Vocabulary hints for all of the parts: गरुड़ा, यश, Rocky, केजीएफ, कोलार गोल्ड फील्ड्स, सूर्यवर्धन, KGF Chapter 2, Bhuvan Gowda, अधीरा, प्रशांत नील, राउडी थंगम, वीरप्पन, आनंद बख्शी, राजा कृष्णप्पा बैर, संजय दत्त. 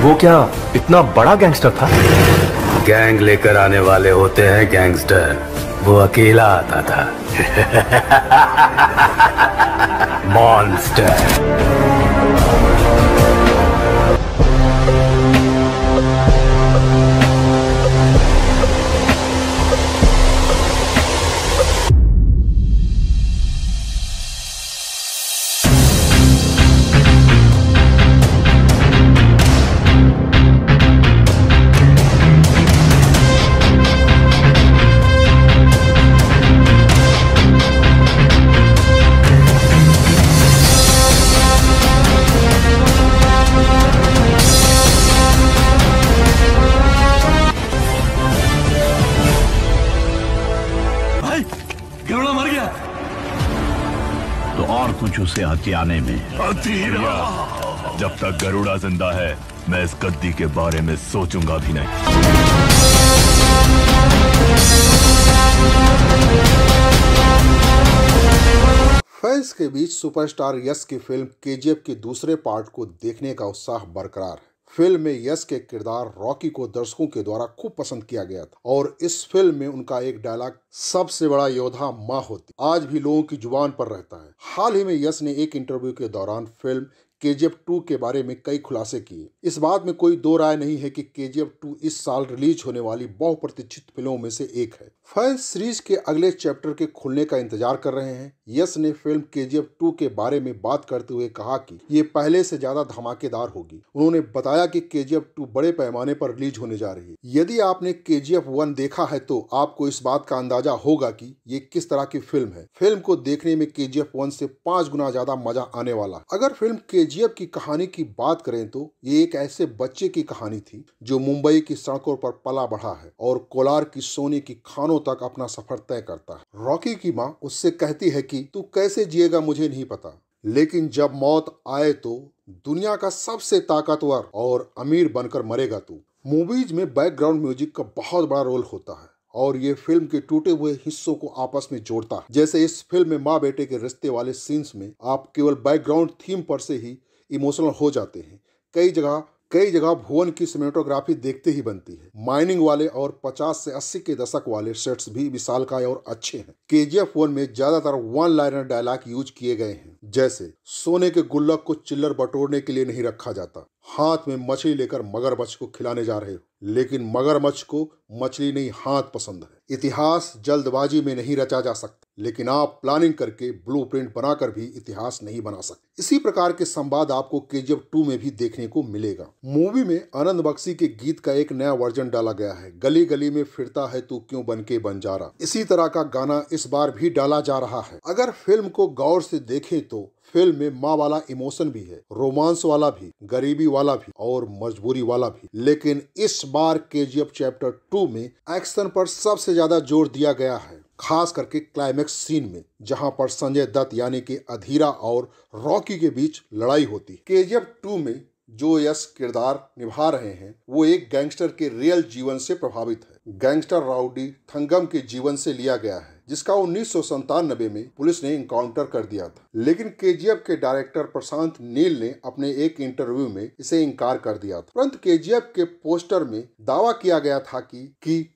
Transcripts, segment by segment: वो क्या इतना बड़ा गैंगस्टर था? गैंग लेकर आने वाले होते हैं गैंगस्टर, वो अकेला आता था। मॉन्स्टर। उसे हत्याने में अधीरा। जब तक गरुड़ा जिंदा है मैं इस गद्दी के बारे में सोचूंगा भी नहीं। फैंस के बीच सुपरस्टार यश की फिल्म केजीएफ के दूसरे पार्ट को देखने का उत्साह बरकरार है। फिल्म में यश के किरदार रॉकी को दर्शकों के द्वारा खूब पसंद किया गया था और इस फिल्म में उनका एक डायलॉग सबसे बड़ा योद्धा माँ होती आज भी लोगों की जुबान पर रहता है। हाल ही में यश ने एक इंटरव्यू के दौरान फिल्म केजीएफ 2 के बारे में कई खुलासे किए। इस बात में कोई दो राय नहीं है कि केजीएफ 2 इस साल रिलीज होने वाली बहुप्रतीक्षित फिल्मों में से एक है। फैंस सीरीज के अगले चैप्टर के खुलने का इंतजार कर रहे हैं। यश ने फिल्म केजीएफ 2 के बारे में बात करते हुए कहा कि ये पहले से ज्यादा धमाकेदार होगी। उन्होंने बताया कि केजीएफ 2 बड़े पैमाने पर रिलीज होने जा रही है। यदि आपने केजीएफ 1 देखा है तो आपको इस बात का अंदाजा होगा कि ये किस तरह की फिल्म है। फिल्म को देखने में केजीएफ 1 से 5 गुना ज्यादा मजा आने वाला। अगर फिल्म केजीएफ की कहानी की बात करें तो ये एक ऐसे बच्चे की कहानी थी जो मुंबई की सड़कों पर पला बढ़ा है और कोलार की सोने की खानों तक अपना सफर तय करता है। रॉकी की माँ उससे कहती है कि तू कैसे जिएगा मुझे नहीं पता, लेकिन जब मौत आए तो दुनिया का सबसे ताकतवर और अमीर बनकर मरेगा तू। मूवीज में बैकग्राउंड म्यूजिक का बहुत बड़ा रोल होता है और ये फिल्म के टूटे हुए हिस्सों को आपस में जोड़ता है। जैसे इस फिल्म में माँ बेटे के रिश्ते वाले सीन्स में आप केवल बैकग्राउंड थीम पर से ही इमोशनल हो जाते हैं। कई जगह भुवन की सिनेमेटोग्राफी देखते ही बनती है। माइनिंग वाले और 50 से 80 के दशक वाले सेट्स भी विशालकाय और अच्छे हैं। केजीएफ 1 में ज्यादातर वन लाइनर डायलॉग यूज किए गए हैं, जैसे सोने के गुल्लक को चिल्लर बटोरने के लिए नहीं रखा जाता, हाथ में मछली लेकर मगरमच्छ को खिलाने जा रहे हो लेकिन मगरमच्छ को मछली नहीं हाथ पसंद है। इतिहास जल्दबाजी में नहीं रचा जा सकता लेकिन आप प्लानिंग करके ब्लूप्रिंट बनाकर भी इतिहास नहीं बना सकते। इसी प्रकार के संवाद आपको केजीएफ 2 में भी देखने को मिलेगा। मूवी में आनंद बख्शी के गीत का एक नया वर्जन डाला गया है, गली गली में फिरता है तू क्यों बनके बंजारा। इसी तरह का गाना इस बार भी डाला जा रहा है। अगर फिल्म को गौर से देखें तो फिल्म में माँ वाला इमोशन भी है, रोमांस वाला भी, गरीबी वाला भी और मजबूरी वाला भी, लेकिन इस बार केजीएफ चैप्टर 2 में एक्शन पर सबसे ज्यादा जोर दिया गया है, खास करके क्लाइमेक्स सीन में जहां पर संजय दत्त यानी कि अधीरा और रॉकी के बीच लड़ाई होती है। केजीएफ 2 में जो यश किरदार निभा रहे हैं वो एक गैंगस्टर के रियल जीवन से प्रभावित है। गैंगस्टर राउडी थंगम के जीवन से लिया गया है जिसका 1997 में पुलिस ने इंकाउंटर कर दिया था, लेकिन केजीएफ के डायरेक्टर प्रशांत नील ने अपने एक इंटरव्यू में इसे इंकार कर दिया था। परंतु केजीएफ के पोस्टर में दावा किया गया था कि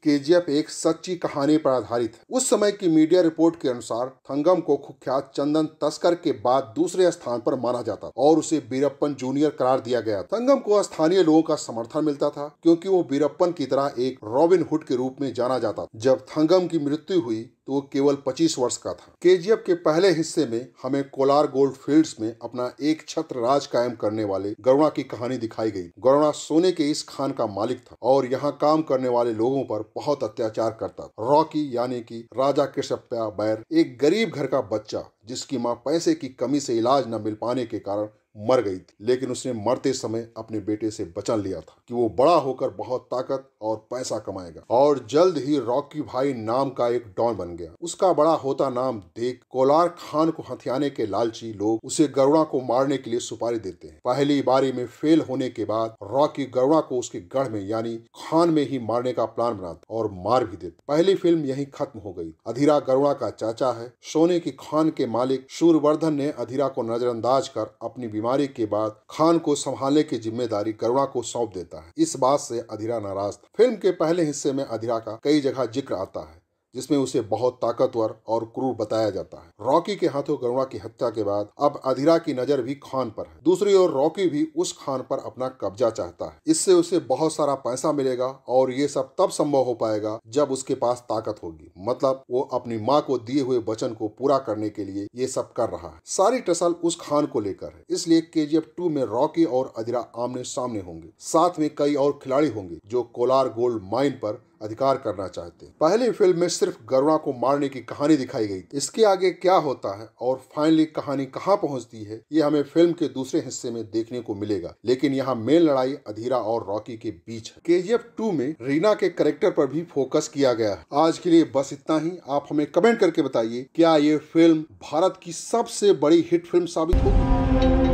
केजीएफ एक सच्ची कहानी पर आधारित है। उस समय की मीडिया रिपोर्ट के अनुसार थंगम को कुख्यात चंदन तस्कर के बाद दूसरे स्थान पर माना जाता और उसे वीरप्पन जूनियर करार दिया गया। थंगम को स्थानीय लोगों का समर्थन मिलता था क्योंकि वो वीरप्पन की तरह एक रॉबिन हुड के रूप में जाना जाता। जब थंगम की मृत्यु हुई तो वो केवल 25 वर्ष का था। केजीएफ के पहले हिस्से में हमें कोलार गोल्ड फील्ड्स में अपना एक छत्र राज कायम करने वाले गरुड़ा की कहानी दिखाई गई। गरुड़ा सोने के इस खान का मालिक था और यहाँ काम करने वाले लोगों पर बहुत अत्याचार करता था। रॉकी यानी कि राजा कृष्णप्पा बैर एक गरीब घर का बच्चा जिसकी माँ पैसे की कमी से इलाज न मिल पाने के कारण मर गई थी, लेकिन उसने मरते समय अपने बेटे से वचन लिया था कि वो बड़ा होकर बहुत ताकत और पैसा कमाएगा। और जल्द ही रॉकी भाई नाम का एक डॉन बन गया। उसका बड़ा होता नाम देख कोलार खान को हथियाने के लालची लोग उसे गरुड़ा को मारने के लिए सुपारी देते हैं। पहली बारी में फेल होने के बाद रॉकी गरुड़ा को उसके गढ़ में यानी खान में ही मारने का प्लान बनाता और मार भी देता। पहली फिल्म यही खत्म हो गई। अधीरा गरुड़ा का चाचा है। सोने की खान के मालिक सूर्यवर्धन ने अधीरा को नजरअंदाज कर अपनी बीमारी के बाद खान को संभालने की जिम्मेदारी गरुड़ा को सौंप देता है। इस बात से अधीरा नाराज था। फिल्म के पहले हिस्से में अधीरा का कई जगह जिक्र आता है, जिसमें उसे बहुत ताकतवर और क्रूर बताया जाता है। रॉकी के हाथों गरुड़ा की हत्या के बाद अब अधीरा की नजर भी खान पर है। दूसरी ओर रॉकी भी उस खान पर अपना कब्जा चाहता है। इससे उसे बहुत सारा पैसा मिलेगा और ये सब तब संभव हो पाएगा जब उसके पास ताकत होगी। मतलब वो अपनी माँ को दिए हुए वचन को पूरा करने के लिए ये सब कर रहा है। सारी टसल उस खान को लेकर है, इसलिए KGF 2 में रॉकी और अधीरा आमने सामने होंगे। साथ में कई और खिलाड़ी होंगे जो कोलार गोल्ड माइन पर अधिकार करना चाहते हैं। पहली फिल्म में सिर्फ गरुड़ा को मारने की कहानी दिखाई गई थी। इसके आगे क्या होता है और फाइनली कहानी कहाँ पहुंचती है, ये हमें फिल्म के दूसरे हिस्से में देखने को मिलेगा। लेकिन यहाँ मेन लड़ाई अधीरा और रॉकी के बीच है। KGF 2 में रीना के कैरेक्टर पर भी फोकस किया गया है। आज के लिए बस इतना ही। आप हमें कमेंट करके बताइए, क्या ये फिल्म भारत की सबसे बड़ी हिट फिल्म साबित होगी?